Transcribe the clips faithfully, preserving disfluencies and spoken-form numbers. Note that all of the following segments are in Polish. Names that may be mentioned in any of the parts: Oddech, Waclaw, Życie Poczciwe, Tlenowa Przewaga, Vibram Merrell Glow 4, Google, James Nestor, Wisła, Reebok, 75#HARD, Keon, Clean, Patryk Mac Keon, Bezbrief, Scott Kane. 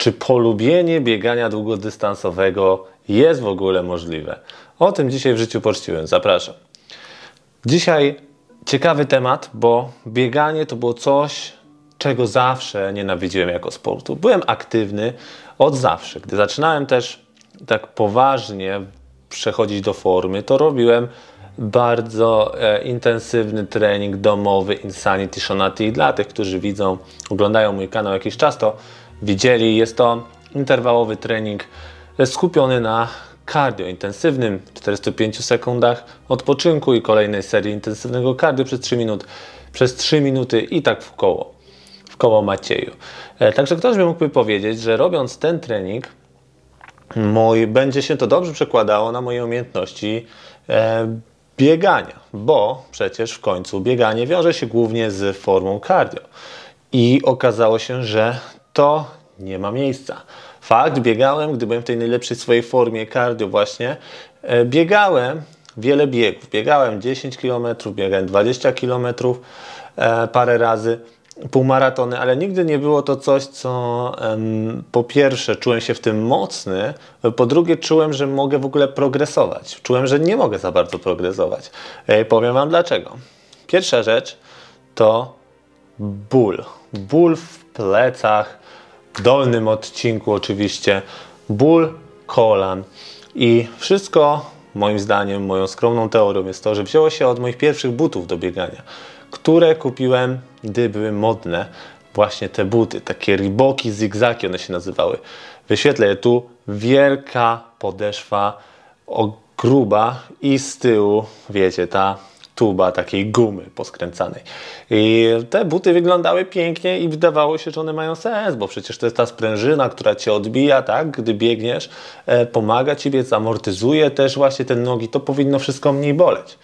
Czy polubienie biegania długodystansowego jest w ogóle możliwe? O tym dzisiaj w Życiu Poczciwym. Zapraszam. Dzisiaj ciekawy temat, bo bieganie to było coś, czego zawsze nienawidziłem jako sportu. Byłem aktywny od zawsze. Gdy zaczynałem też tak poważnie przechodzić do formy, to robiłem bardzo e, intensywny trening domowy Insanity Shonaty. I dla tych, którzy widzą, oglądają mój kanał jakiś czas, to widzieli, jest to interwałowy trening skupiony na cardio intensywnym, czterdziestu pięciu sekundach odpoczynku i kolejnej serii intensywnego cardio przez trzy minuty, przez trzy minuty i tak w koło, w koło Macieju. E, także ktoś by mógł powiedzieć, że robiąc ten trening mój, będzie się to dobrze przekładało na moje umiejętności e, biegania, bo przecież w końcu bieganie wiąże się głównie z formą cardio i okazało się, że to nie ma miejsca. Fakt, biegałem, gdy byłem w tej najlepszej swojej formie cardio właśnie, e, biegałem wiele biegów, biegałem dziesięć kilometrów, biegałem dwadzieścia kilometrów, e, parę razy półmaratony, ale nigdy nie było to coś, co em, po pierwsze czułem się w tym mocny, po drugie czułem, że mogę w ogóle progresować. Czułem, że nie mogę za bardzo progresować. E, powiem wam dlaczego. Pierwsza rzecz to ból. Ból w plecach, w dolnym odcinku oczywiście, ból kolan i wszystko moim zdaniem, moją skromną teorią jest to, że wzięło się od moich pierwszych butów do biegania, które kupiłem, gdy były modne właśnie te buty, takie Reeboki, zigzagi one się nazywały. Wyświetlę je tu, wielka podeszwa, gruba i z tyłu, wiecie, ta tuba takiej gumy poskręcanej. I te buty wyglądały pięknie i wydawało się, że one mają sens, bo przecież to jest ta sprężyna, która cię odbija, tak, gdy biegniesz, e, pomaga ci biec, amortyzuje też właśnie te nogi, to powinno wszystko mniej boleć.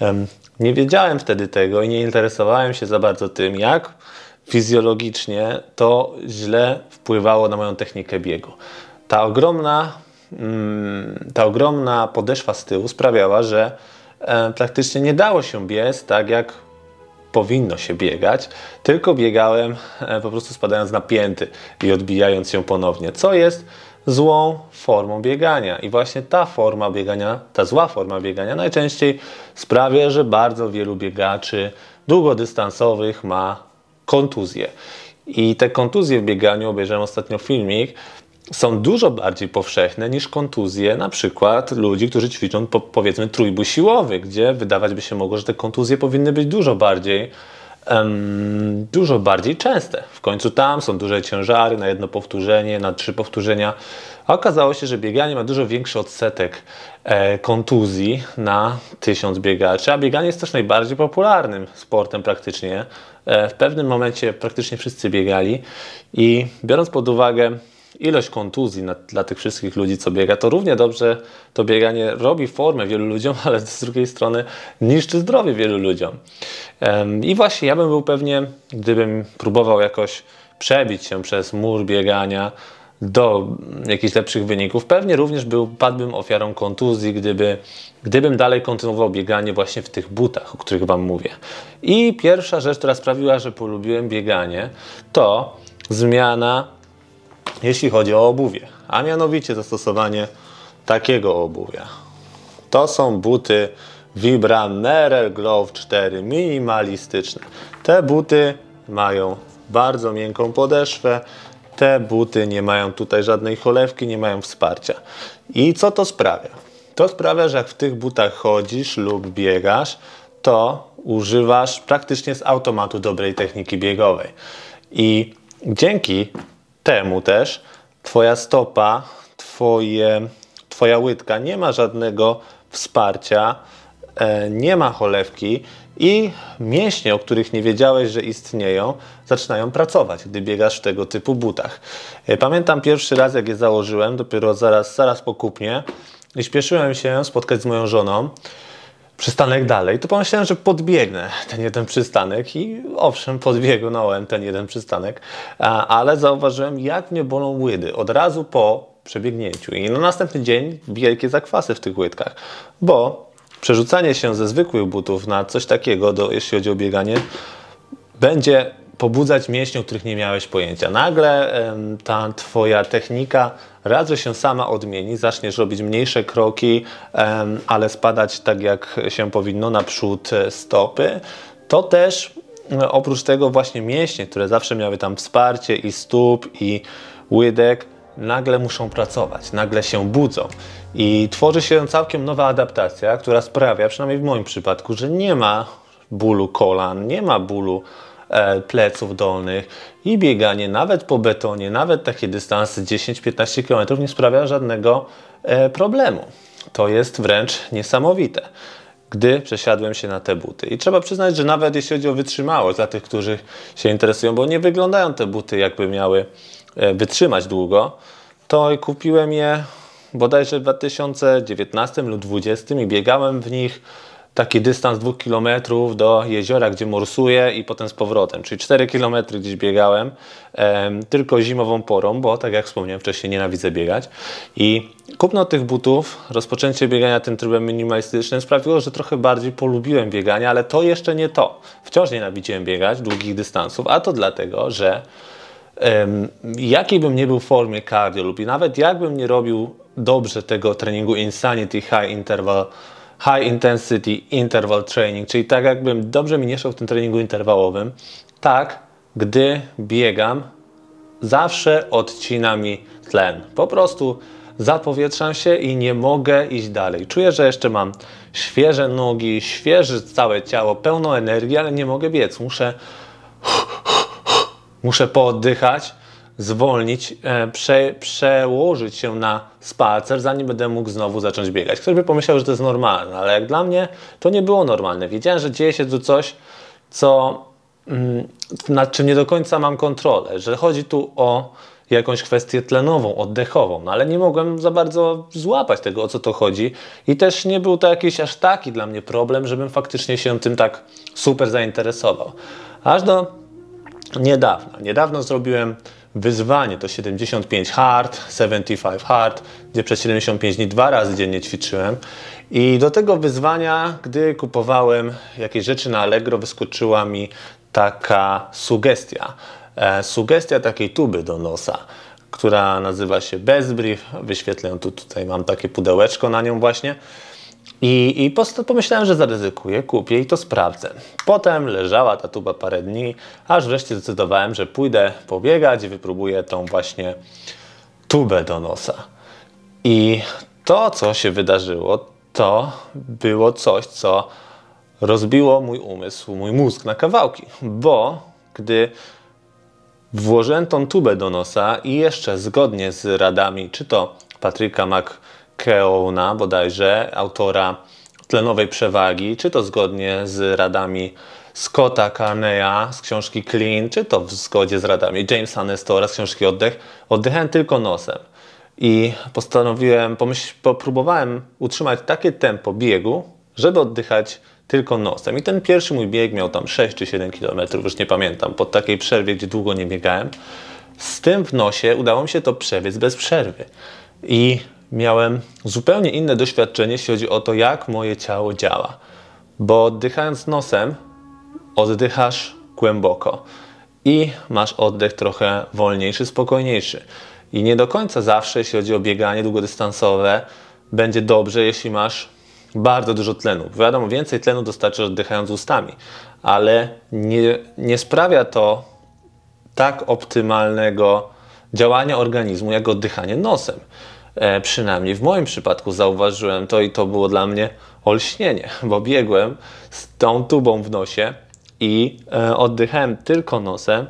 Ehm, nie wiedziałem wtedy tego i nie interesowałem się za bardzo tym, jak fizjologicznie to źle wpływało na moją technikę biegu. Ta ogromna, mm, ta ogromna podeszwa z tyłu sprawiała, że praktycznie nie dało się biec tak, jak powinno się biegać, tylko biegałem po prostu spadając na pięty i odbijając się ponownie, co jest złą formą biegania. I właśnie ta forma biegania, ta zła forma biegania najczęściej sprawia, że bardzo wielu biegaczy długodystansowych ma kontuzje. I te kontuzje w bieganiu, obejrzałem ostatnio filmik, są dużo bardziej powszechne niż kontuzje na przykład ludzi, którzy ćwiczą po, powiedzmy trójbój siłowy, gdzie wydawać by się mogło, że te kontuzje powinny być dużo bardziej um, dużo bardziej częste. W końcu tam są duże ciężary na jedno powtórzenie, na trzy powtórzenia, a okazało się, że bieganie ma dużo większy odsetek e, kontuzji na tysiąc biegaczy, a bieganie jest też najbardziej popularnym sportem praktycznie. E, w pewnym momencie praktycznie wszyscy biegali i biorąc pod uwagę ilość kontuzji na, dla tych wszystkich ludzi, co biega, to równie dobrze to bieganie robi formę wielu ludziom, ale z drugiej strony niszczy zdrowie wielu ludziom. Um, I właśnie ja bym był pewnie, gdybym próbował jakoś przebić się przez mur biegania do jakichś lepszych wyników, pewnie również był, padłbym ofiarą kontuzji, gdyby, gdybym dalej kontynuował bieganie właśnie w tych butach, o których wam mówię. I pierwsza rzecz, która sprawiła, że polubiłem bieganie, to zmiana jeśli chodzi o obuwie, a mianowicie zastosowanie takiego obuwia. To są buty Vibram Merrell Glow cztery minimalistyczne. Te buty mają bardzo miękką podeszwę, te buty nie mają tutaj żadnej cholewki, nie mają wsparcia. I co to sprawia? To sprawia, że jak w tych butach chodzisz lub biegasz, to używasz praktycznie z automatu dobrej techniki biegowej. I dzięki temu też twoja stopa, twoje, twoja łydka nie ma żadnego wsparcia, e, nie ma cholewki i mięśnie, o których nie wiedziałeś, że istnieją, zaczynają pracować, gdy biegasz w tego typu butach. E, pamiętam pierwszy raz, jak je założyłem, dopiero zaraz, zaraz po kupnie i śpieszyłem się spotkać z moją żoną. Przystanek dalej, to pomyślałem, że podbiegnę ten jeden przystanek i owszem, podbiegnąłem ten jeden przystanek, ale zauważyłem, jak mnie bolą łydy od razu po przebiegnięciu i na następny dzień wielkie zakwasy w tych łydkach, bo przerzucanie się ze zwykłych butów na coś takiego, do, jeśli chodzi o bieganie, będzie pobudzać mięśnie, o których nie miałeś pojęcia. Nagle ta twoja technika razu się sama odmieni, zaczniesz robić mniejsze kroki, ale spadać tak jak się powinno naprzód stopy. To też oprócz tego właśnie mięśnie, które zawsze miały tam wsparcie i stóp i łydek, nagle muszą pracować, nagle się budzą i tworzy się całkiem nowa adaptacja, która sprawia, przynajmniej w moim przypadku, że nie ma bólu kolan, nie ma bólu e, pleców dolnych i bieganie nawet po betonie, nawet takie dystanse dziesięć-piętnaście kilometrów nie sprawia żadnego e, problemu. To jest wręcz niesamowite, gdy przesiadłem się na te buty. I trzeba przyznać, że nawet jeśli chodzi o wytrzymałość dla tych, którzy się interesują, bo nie wyglądają te buty jakby miały wytrzymać długo, to kupiłem je bodajże w dwa tysiące dziewiętnastym lub dwa tysiące dwudziestym i biegałem w nich taki dystans dwóch kilometrów do jeziora, gdzie morsuję i potem z powrotem, czyli cztery kilometry gdzieś biegałem, em, tylko zimową porą, bo tak jak wspomniałem wcześniej, nienawidzę biegać. I kupno tych butów, rozpoczęcie biegania tym trybem minimalistycznym sprawiło, że trochę bardziej polubiłem bieganie, ale to jeszcze nie to. Wciąż nienawidziłem biegać długich dystansów, a to dlatego, że jakiej bym nie był w formie cardio lub i nawet jakbym nie robił dobrze tego treningu Insanity High Interval, High Intensity Interval Training, czyli tak jakbym dobrze mi nie szedł w tym treningu interwałowym, tak gdy biegam zawsze odcina mi tlen. Po prostu zapowietrzam się i nie mogę iść dalej. Czuję, że jeszcze mam świeże nogi, świeże całe ciało, pełno energii, ale nie mogę biec. Muszę Muszę pooddychać, zwolnić, prze, przełożyć się na spacer, zanim będę mógł znowu zacząć biegać. Ktoś by pomyślał, że to jest normalne, ale jak dla mnie to nie było normalne. Wiedziałem, że dzieje się tu coś, co, nad czym nie do końca mam kontrolę, że chodzi tu o jakąś kwestię tlenową, oddechową, no ale nie mogłem za bardzo złapać tego, o co to chodzi i też nie był to jakiś aż taki dla mnie problem, żebym faktycznie się tym tak super zainteresował. Aż do Niedawno. Niedawno zrobiłem wyzwanie, to siedemdziesiąt pięć hard, siedemdziesiąt pięć hard, gdzie przez siedemdziesiąt pięć dni dwa razy dziennie ćwiczyłem. I do tego wyzwania, gdy kupowałem jakieś rzeczy na Allegro, wyskoczyła mi taka sugestia. E, sugestia takiej tuby do nosa, która nazywa się Bezbrief. Wyświetlę ją tu, tutaj mam takie pudełeczko na nią właśnie. I, i pomyślałem, że zaryzykuję, kupię i to sprawdzę. Potem leżała ta tuba parę dni, aż wreszcie zdecydowałem, że pójdę pobiegać i wypróbuję tą właśnie tubę do nosa. I to, co się wydarzyło, to było coś, co rozbiło mój umysł, mój mózg na kawałki. Bo gdy włożyłem tą tubę do nosa i jeszcze zgodnie z radami, czy to Patryka Mac, Keona bodajże, autora Tlenowej Przewagi, czy to zgodnie z radami Scotta Kane'a z książki Clean, czy to w zgodzie z radami Jamesa Nestora z książki Oddech, oddychałem tylko nosem i postanowiłem, popróbowałem utrzymać takie tempo biegu, żeby oddychać tylko nosem. I ten pierwszy mój bieg miał tam sześć czy siedem kilometrów, już nie pamiętam, po takiej przerwie, gdzie długo nie biegałem. Z tym w nosie udało mi się to przebiec bez przerwy i miałem zupełnie inne doświadczenie, jeśli chodzi o to, jak moje ciało działa. Bo oddychając nosem, oddychasz głęboko i masz oddech trochę wolniejszy, spokojniejszy. I nie do końca zawsze, jeśli chodzi o bieganie długodystansowe, będzie dobrze, jeśli masz bardzo dużo tlenu. Wiadomo, więcej tlenu dostarczysz oddychając ustami, ale nie, nie sprawia to tak optymalnego działania organizmu, jak oddychanie nosem. E, przynajmniej w moim przypadku zauważyłem to i to było dla mnie olśnienie, bo biegłem z tą tubą w nosie i e, oddychałem tylko nosem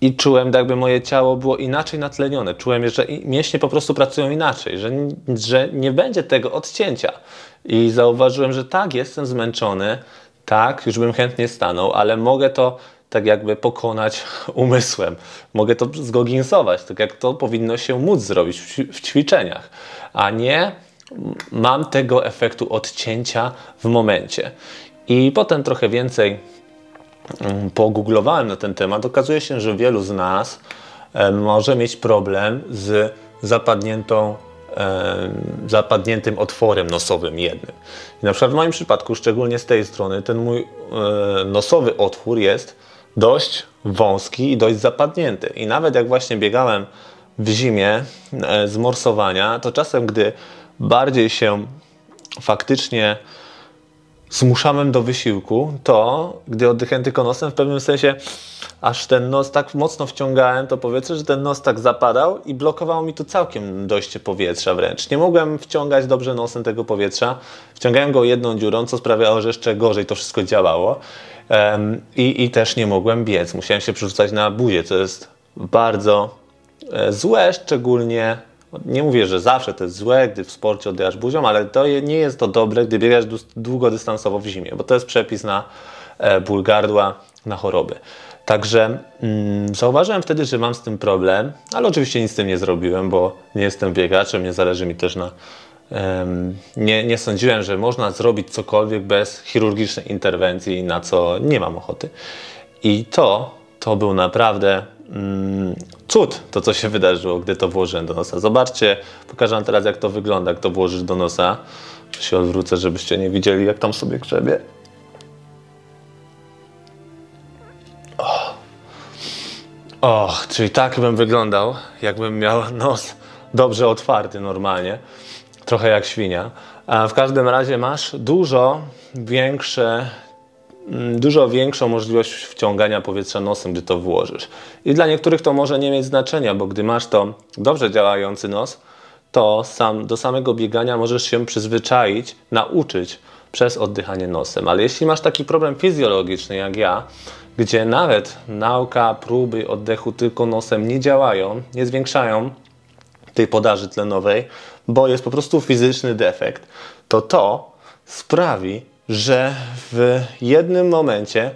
i czułem, jakby moje ciało było inaczej natlenione. Czułem, że mięśnie po prostu pracują inaczej, że, że nie będzie tego odcięcia. I zauważyłem, że tak, jestem zmęczony, tak, już bym chętnie stanął, ale mogę to tak jakby pokonać umysłem. Mogę to zgoginsować, tak jak to powinno się móc zrobić w ćwiczeniach, a nie mam tego efektu odcięcia w momencie. I potem trochę więcej pogooglowałem na ten temat. Okazuje się, że wielu z nas może mieć problem z zapadniętą zapadniętym otworem nosowym jednym. I na przykład w moim przypadku, szczególnie z tej strony, ten mój nosowy otwór jest dość wąski i dość zapadnięty. I nawet jak właśnie biegałem w zimie z morsowania, to czasem, gdy bardziej się faktycznie zmuszałem do wysiłku, to gdy oddychałem tylko nosem, w pewnym sensie aż ten nos tak mocno wciągałem to powietrze, że ten nos tak zapadał i blokowało mi to całkiem dojście powietrza wręcz. Nie mogłem wciągać dobrze nosem tego powietrza. Wciągałem go jedną dziurą, co sprawiało, że jeszcze gorzej to wszystko działało. Um, i, I też nie mogłem biec. Musiałem się przerzucać na buzię, co jest bardzo e, złe, szczególnie... Nie mówię, że zawsze to jest złe, gdy w sporcie oddychasz buzią, ale to nie jest to dobre, gdy biegasz długodystansowo w zimie, bo to jest przepis na ból gardła, na choroby. Także mm, zauważyłem wtedy, że mam z tym problem, ale oczywiście nic z tym nie zrobiłem, bo nie jestem biegaczem, nie zależy mi też na... Um, nie, nie sądziłem, że można zrobić cokolwiek bez chirurgicznej interwencji, na co nie mam ochoty. I to, to był naprawdę... Mm, cud, to co się wydarzyło, gdy to włożyłem do nosa. Zobaczcie, pokażę wam teraz, jak to wygląda, jak to włożysz do nosa. Się odwrócę, żebyście nie widzieli, jak tam sobie grzebie. Och, Och czyli tak bym wyglądał, jakbym miał nos dobrze otwarty normalnie. Trochę jak świnia. A w każdym razie masz dużo większe... dużo większą możliwość wciągania powietrza nosem, gdy to włożysz. I dla niektórych to może nie mieć znaczenia, bo gdy masz to dobrze działający nos, to sam, do samego biegania możesz się przyzwyczaić, nauczyć przez oddychanie nosem. Ale jeśli masz taki problem fizjologiczny jak ja, gdzie nawet nauka, próby oddechu tylko nosem nie działają, nie zwiększają tej podaży tlenowej, bo jest po prostu fizyczny defekt, to to sprawi, że w jednym momencie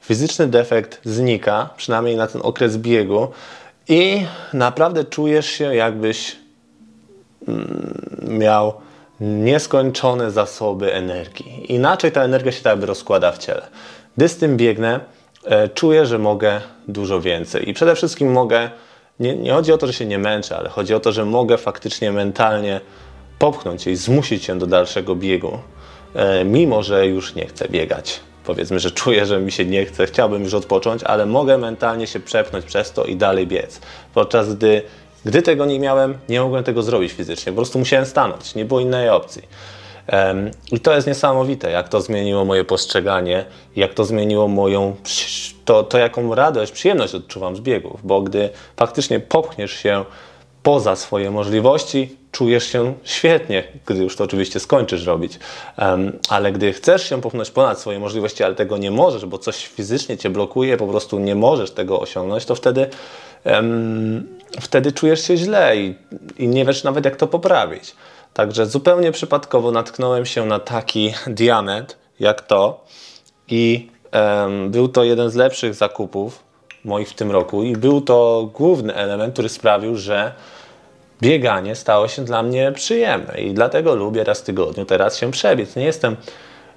fizyczny defekt znika, przynajmniej na ten okres biegu, i naprawdę czujesz się, jakbyś miał nieskończone zasoby energii. Inaczej ta energia się tak rozkłada w ciele. Gdy z tym biegnę, czuję, że mogę dużo więcej i przede wszystkim mogę, nie, nie chodzi o to, że się nie męczę, ale chodzi o to, że mogę faktycznie mentalnie popchnąć się i zmusić się do dalszego biegu, mimo że już nie chcę biegać. Powiedzmy, że czuję, że mi się nie chce, chciałbym już odpocząć, ale mogę mentalnie się przepchnąć przez to i dalej biec. Podczas gdy, gdy tego nie miałem, nie mogłem tego zrobić fizycznie, po prostu musiałem stanąć, nie było innej opcji. Um, I to jest niesamowite, jak to zmieniło moje postrzeganie, jak to zmieniło moją, to, to jaką radość, przyjemność odczuwam z biegów, bo gdy faktycznie popchniesz się poza swoje możliwości, czujesz się świetnie, gdy już to oczywiście skończysz robić, um, ale gdy chcesz się popchnąć ponad swoje możliwości, ale tego nie możesz, bo coś fizycznie cię blokuje, po prostu nie możesz tego osiągnąć, to wtedy, um, wtedy czujesz się źle i, i nie wiesz nawet, jak to poprawić. Także zupełnie przypadkowo natknąłem się na taki diament jak to i um, był to jeden z lepszych zakupów moich w tym roku i był to główny element, który sprawił, że bieganie stało się dla mnie przyjemne i dlatego lubię raz w tygodniu teraz się przebiec. Nie jestem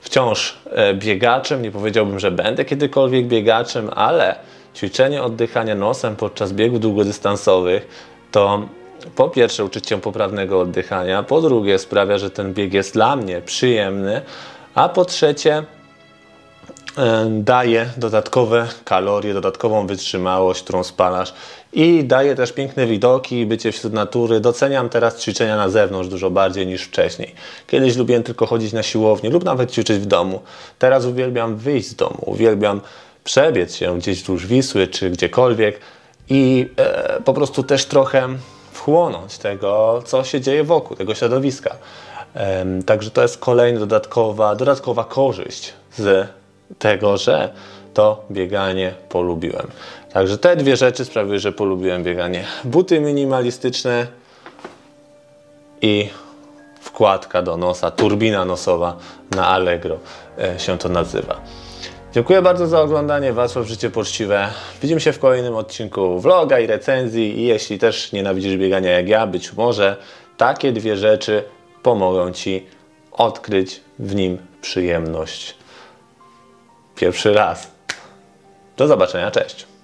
wciąż biegaczem, nie powiedziałbym, że będę kiedykolwiek biegaczem, ale ćwiczenie oddychania nosem podczas biegów długodystansowych to po pierwsze uczyć się poprawnego oddychania, po drugie sprawia, że ten bieg jest dla mnie przyjemny, a po trzecie daje dodatkowe kalorie, dodatkową wytrzymałość, którą spalasz i daje też piękne widoki, bycie wśród natury. Doceniam teraz ćwiczenia na zewnątrz dużo bardziej niż wcześniej. Kiedyś lubiłem tylko chodzić na siłownię lub nawet ćwiczyć w domu. Teraz uwielbiam wyjść z domu, uwielbiam przebiec się gdzieś wzdłuż Wisły czy gdziekolwiek i e, po prostu też trochę wchłonąć tego, co się dzieje wokół, tego środowiska. E, także to jest kolejna dodatkowa, dodatkowa korzyść z tego, że to bieganie polubiłem. Także te dwie rzeczy sprawiły, że polubiłem bieganie. Buty minimalistyczne i wkładka do nosa, turbina nosowa na Allegro się to nazywa. Dziękuję bardzo za oglądanie. Wacław, Życie Poczciwe. Widzimy się w kolejnym odcinku vloga i recenzji i jeśli też nienawidzisz biegania jak ja, być może takie dwie rzeczy pomogą Ci odkryć w nim przyjemność. Pierwszy raz. Do zobaczenia, cześć.